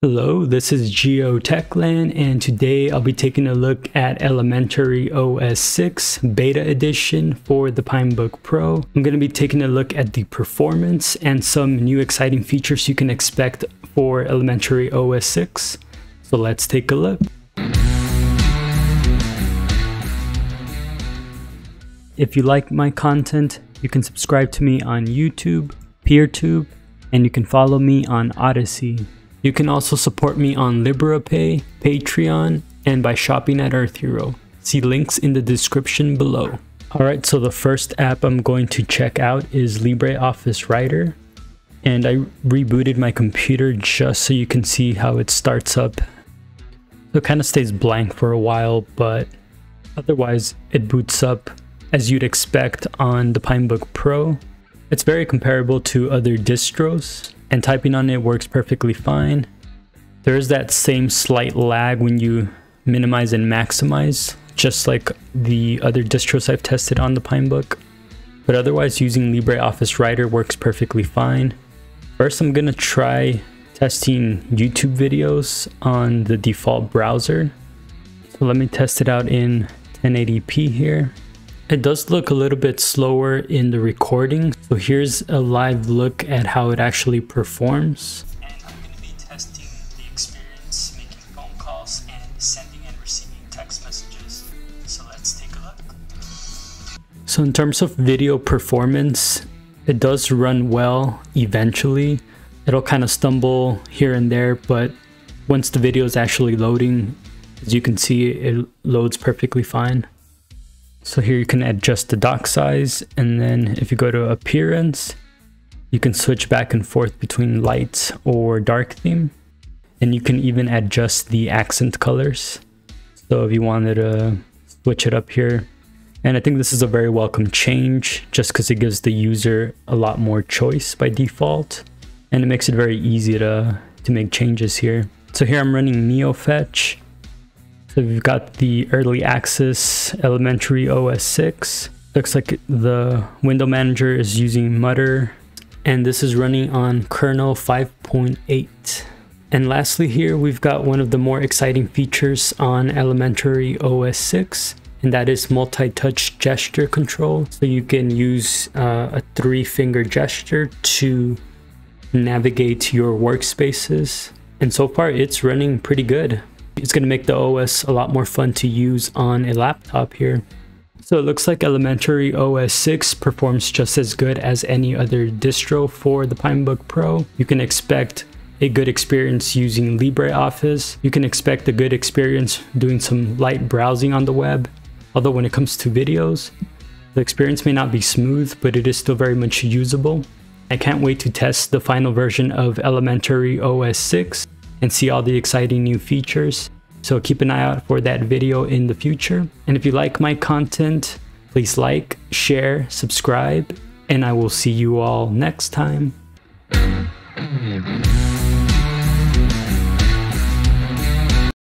Hello, this is Geotechland, and today I'll be taking a look at Elementary OS 6 Beta Edition for the Pinebook Pro. I'm going to be taking a look at the performance and some new exciting features you can expect for Elementary OS 6. So let's take a look. If you like my content, you can subscribe to me on YouTube, Peertube, and you can follow me on Odysee. You can also support me on Liberapay, Patreon, and by shopping at Earth Hero. See links in the description below. Alright, so the first app I'm going to check out is LibreOffice Writer. And I rebooted my computer just so you can see how it starts up. So it kind of stays blank for a while, but otherwise it boots up as you'd expect on the Pinebook Pro. It's very comparable to other distros, and typing on it works perfectly fine. There is that same slight lag when you minimize and maximize, just like the other distros I've tested on the Pinebook. But otherwise, using LibreOffice Writer works perfectly fine. First, I'm gonna try testing YouTube videos on the default browser. So let me test it out in 1080p here. It does look a little bit slower in the recording, so here's a live look at how it actually performs. And I'm going to be testing the experience making phone calls and sending and receiving text messages. So let's take a look. So in terms of video performance, it does run well eventually. It'll kind of stumble here and there, but once the video is actually loading, as you can see, it loads perfectly fine. So here you can adjust the doc size, and then if you go to appearance, you can switch back and forth between light or dark theme, and you can even adjust the accent colors. So if you wanted to switch it up here, and I think this is a very welcome change just because it gives the user a lot more choice by default, and it makes it very easy to make changes here. So here I'm running NeoFetch. So we've got the early access Elementary OS 6. Looks like the window manager is using Mutter, and this is running on kernel 5.8. And lastly here, we've got one of the more exciting features on Elementary OS 6, and that is multi-touch gesture control. So you can use a three-finger gesture to navigate your workspaces. And so far, it's running pretty good. It's going to make the OS a lot more fun to use on a laptop here. So it looks like Elementary OS 6 performs just as good as any other distro for the Pinebook Pro. You can expect a good experience using LibreOffice. You can expect a good experience doing some light browsing on the web. Although when it comes to videos, the experience may not be smooth, but it is still very much usable. I can't wait to test the final version of Elementary OS 6. And see all the exciting new features. So keep an eye out for that video in the future. And if you like my content, please like, share, subscribe, and I will see you all next time.